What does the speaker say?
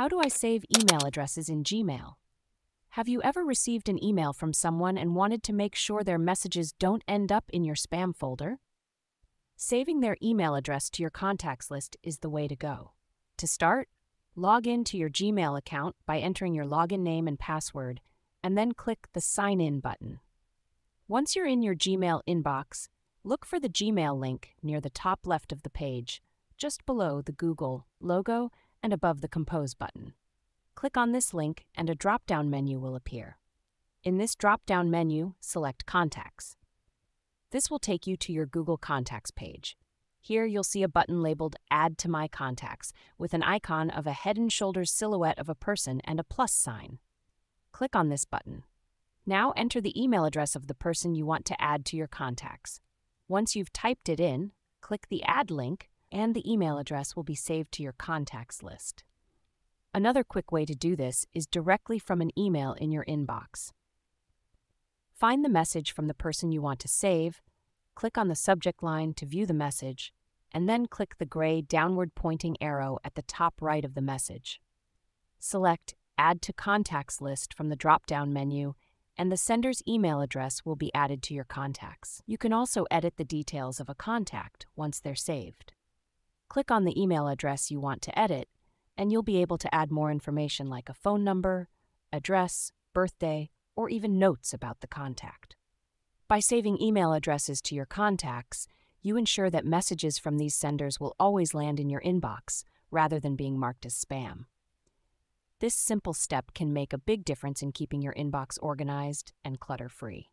How do I save email addresses in Gmail? Have you ever received an email from someone and wanted to make sure their messages don't end up in your spam folder? Saving their email address to your contacts list is the way to go. To start, log in to your Gmail account by entering your login name and password, and then click the Sign In button. Once you're in your Gmail inbox, look for the Gmail link near the top left of the page, just below the Google logo and above the Compose button. Click on this link and a drop-down menu will appear. In this drop-down menu, select Contacts. This will take you to your Google Contacts page. Here you'll see a button labeled Add to My Contacts with an icon of a head and shoulders silhouette of a person and a plus sign. Click on this button. Now enter the email address of the person you want to add to your contacts. Once you've typed it in, click the Add link and the email address will be saved to your contacts list. Another quick way to do this is directly from an email in your inbox. Find the message from the person you want to save, click on the subject line to view the message, and then click the gray downward-pointing arrow at the top right of the message. Select Add to Contacts List from the drop-down menu, and the sender's email address will be added to your contacts. You can also edit the details of a contact once they're saved. Click on the email address you want to edit, and you'll be able to add more information like a phone number, address, birthday, or even notes about the contact. By saving email addresses to your contacts, you ensure that messages from these senders will always land in your inbox, rather than being marked as spam. This simple step can make a big difference in keeping your inbox organized and clutter-free.